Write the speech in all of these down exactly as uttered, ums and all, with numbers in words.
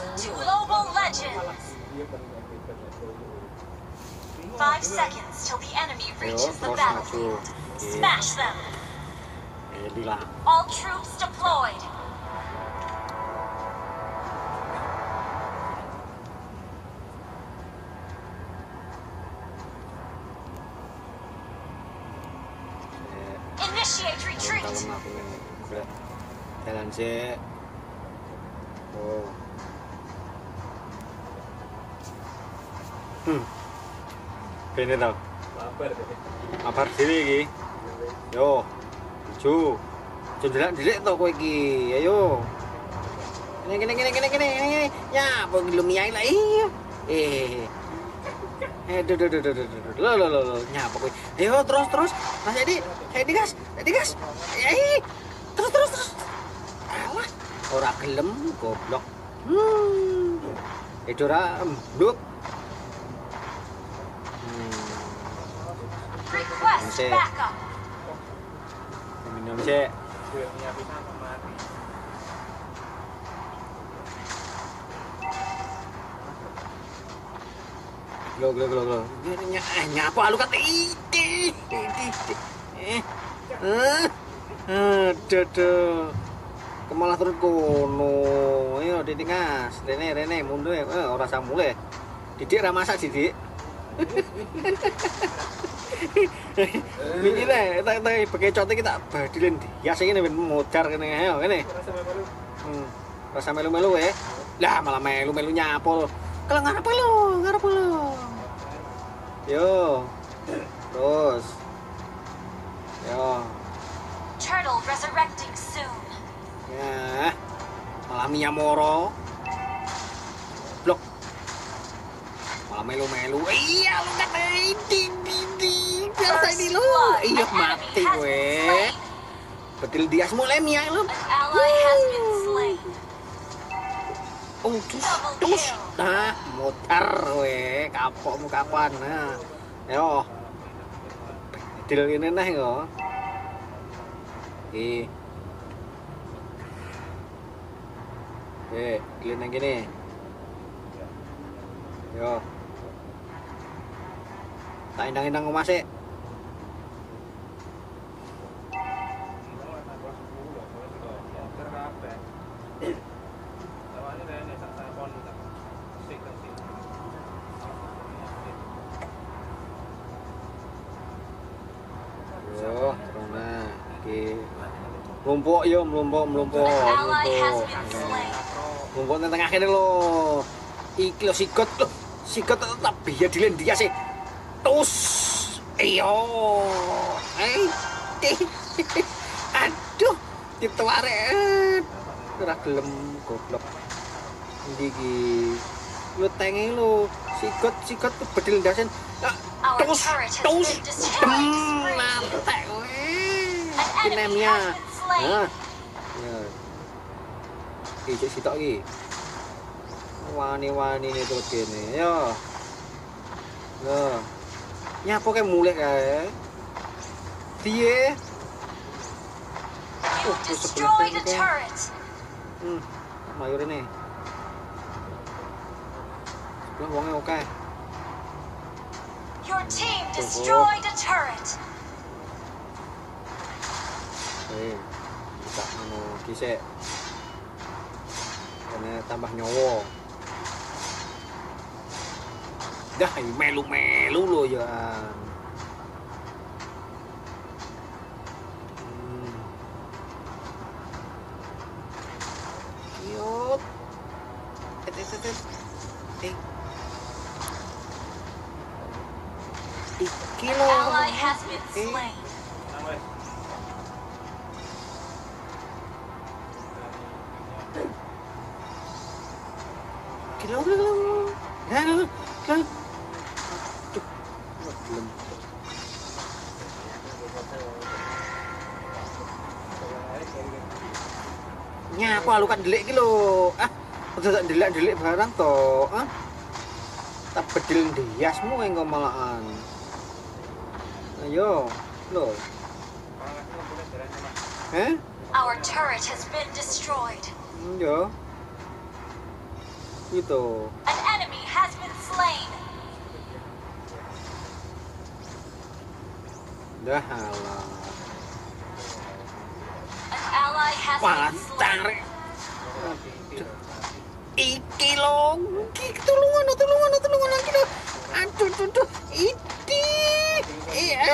Welcome to Global Legends. Five seconds till the enemy reaches the battlefield. Smash them. All troops deployed. Initiate retreat. Jalan C. Oh. Hmm. Ini tau. Apa sini lagi? Yo, lucu. Cendelan jelek tau kau lagi. Ayo. Ini, ini, ini, ini, ini, ini. Ya, boleh lumiai lah. Eh. Eh, do, do, do, do, do, do, lo, lo, lo, lo. Ya, pokoknya. Ayo, terus, terus. Mas Edi, Edi gas, Edi gas. Eh, terus, terus, terus. Orang gelem goblok. Hmm. Itu ora mbuk. Request backup. Minum cek. Glo glo glo glo. Nyapa lu kata iti. Eh. Eh. Aduh duh. Kemalah terus kono, ayo Didik ngas, Rene Rene mundur ya, eh, orang samule, Didik ramasa Didik, begini lah, kita kita pakai contoh kita badilin, ya sih ini mocar kene, ayo kene, hmm, rasa melu melu ya, lah malah melu melunya apa, kalau ngarep lo, ngarep lo, yo, terus, yo, Turtle resurrecting soon. Ya, malah miyamoro, blok, malah melu-melu. Iya, lu kata ini, ini, biasa ini lu. Iya mati gue. Betul dia semua lemia lu. Oh, tus, tus, nah, mutar gue, kapok mu kapan, nah, yo, betul ini nah yo, i. Eh, kalian yang gini. Yo. Tak indang-indang rumah sih. Yo, corona. Oke. Melumpuk yo, melumpuk, melumpuk. Mumpung tengah akhirnya lo, iklo sikot lo, sikot tetap biar dilen dia sih, tus, iyo, eh, aduh, kita waret, raglem goblok, gigi, lo tengi lo, sikot sikot tuh bedil dasen, tus tus, mantep, kinemnya, ah. Cek sitok iki. Wani-wanine terus kene. Yo. Loh. Nyapo kae mulih kae. Piye? Oh, destroy the turret. Hmm. Mayurene. Lah wonge oke. Your team destroyed the turret. Eh. Tak ngono iki sik. Tambah nyowo dah melu-melu lo ya. Hmm. Yuk et et et et eh iki lo eh Kilo, kilo, kilo, kilo, nyapa lu kan delik kilo, ah, udah tak delik delik barang toh, ah, tak bedilin dia semua yang malahan, ayo, lo, eh? Our turret has been destroyed. Yo. gitu. An enemy has been slain. Dah halah. An ally has been slain. Iki long, iki tulungan, tulungan, tulungan lagi dong. Aduh, aduh, aduh, iki, iya,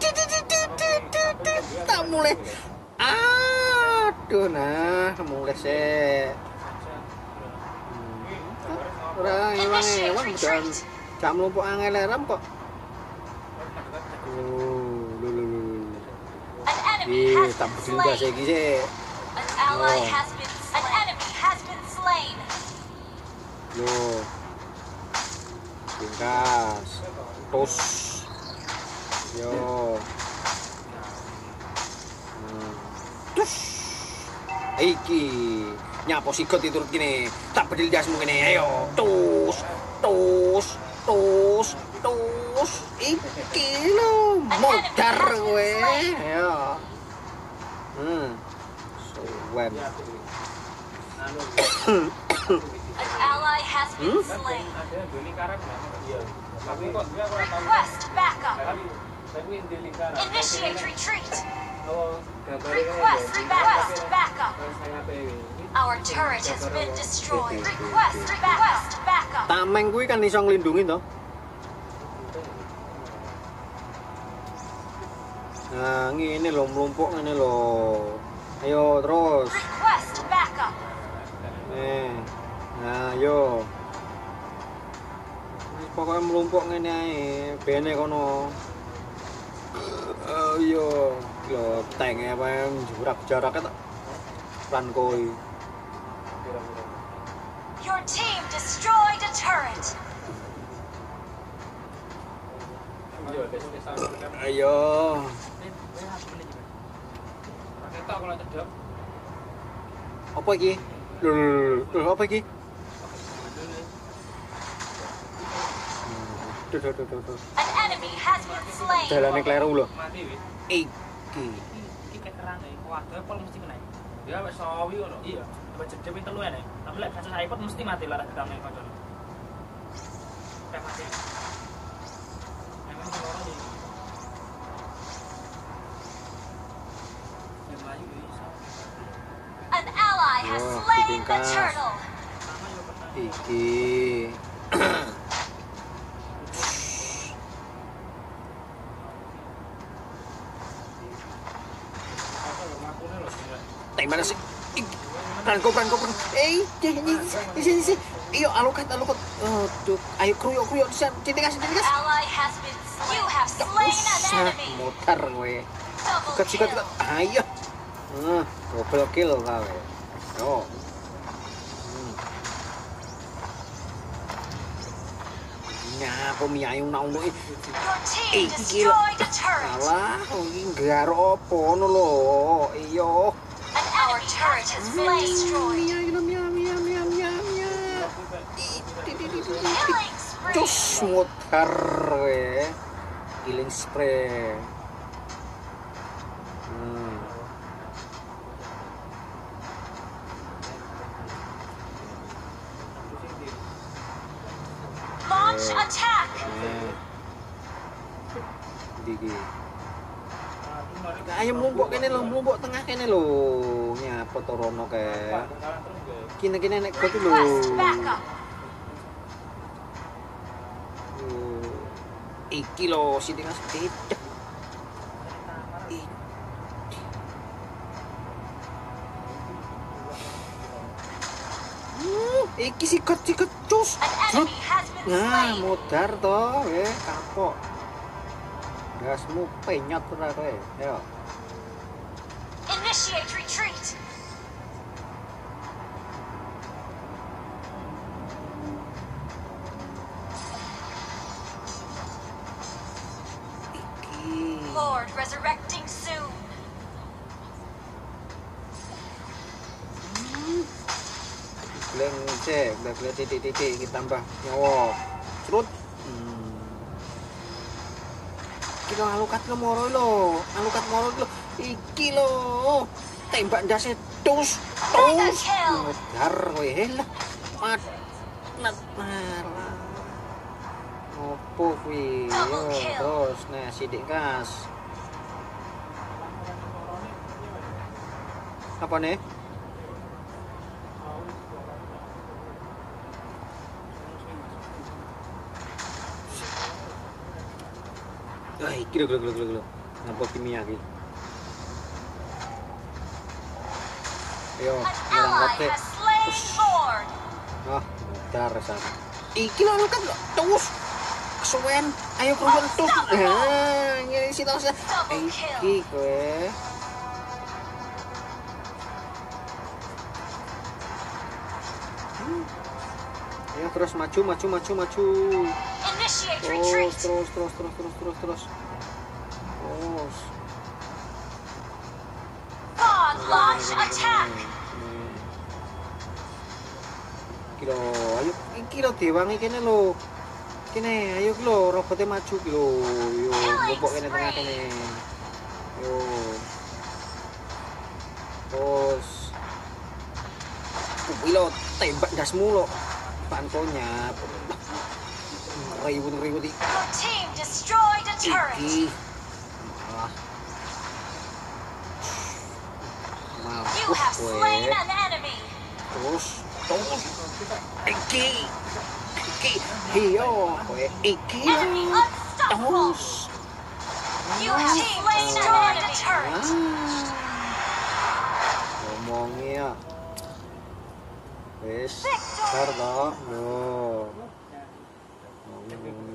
tutu, tutu, tutu, tutu, tak mulai. Aduh, nah, mulai sih. Orang emang emang jam jam lumpuh angin leram kok. Oh, lu lu lu. Ih, tambah juga sih gini. Loh, tingkas, tos, yo, tos, iki, nyapo sikot itu gini, tak pedil jasmu gini, ayo, tos, tos, tos, tos, iki lo, modar gue, ayo, hmm, suwem. An ally has been hmm? slain. Request backup. Initiate retreat. Request request backup. Our turret has been destroyed. Request request backup. Tameng gue kan iso nglindungi to. Nah, ngene lho mlumpuk ngene lho. Ayo terus. Request backup. Eh. Nah, yo, pokoknya melumpuk ngene ae, bene kono. Oh, yo, lo tengnya apa jarak-jaraknya tak pelan koi. Your team destroyed a turret. Ayo. Apa iki? Lho, apa iki? An enemy has been slain. Jalan yang keliru loh. Iki. Iki keterang nih. Waduh, pol mesti kena. Dia macam sawi loh. Iya. Macam jepit pintu luar nih. Tapi lek kaca iPod mesti mati lah. Kita main kacau. Kita mati. Memang keluar nih. An ally has slain the turtle. Iki. Mana sih? Perangko, perangko, perangko. Eh, ini, ini, ini. Iyo, alukat, alukat. Aduh, ayo kruyok, kruyok. Cintikas, cintikas. Usah, mutar gue. Sikat, sikat, sikat. Ayo. Double kill kau. Oh. Nah, aku miayung naungu. Eh, gila. Alah, ini garo pono lo. Iyo. Our turret has been destroyed. Killing spree. Just mutar, eh. Killing spree. Hmm. Launch attack. Digi. Ayo mlumpuk kene lho, mlumpuk tengah kene lho. Nyapa to rono kae. Kene-kene nek go lho. Iki lho sithik Mas. Iki sikot-sikot cus. Nah, modar to, eh kapok. Gasmu penyot ora kowe. Ayo. Initiate retreat. Lord resurrecting soon. Bleng cek, bleng titik-titik ditambah nyawa. Crut. Kilo alukat kemoro lo, alukat moro lo, iki lo, tembak dasnya tus, tus, dar, weh lah, Matmat marah. Opo kuwi? Terus nah sidik gas. Apa nih? Ay, kira kira kira kira. Nampak kimia gitu. Yo, nyerang kote. Wah, bentar sana. Iki lho kan terus kesuwen. Ayo keluar tuh. Nah, ini si tong. Iki kowe. Ayo terus maju maju maju maju. Terus terus terus terus terus terus terus. Terus. Launch attack. Kilo, ayo kilo diwangi kene lho. Kene, ayo lho robote maju lho. Yo, mbok kene tengah kene. Yo. Terus. Kilo tembak gasmu lho. Pantonya. Ribut-ribut iki. Team destroyed a turret. You have slain an enemy. Terus, terus, iki, iki, hiyo, iki, terus. You have slain an enemy. Ngomongnya, wes, terlalu, no.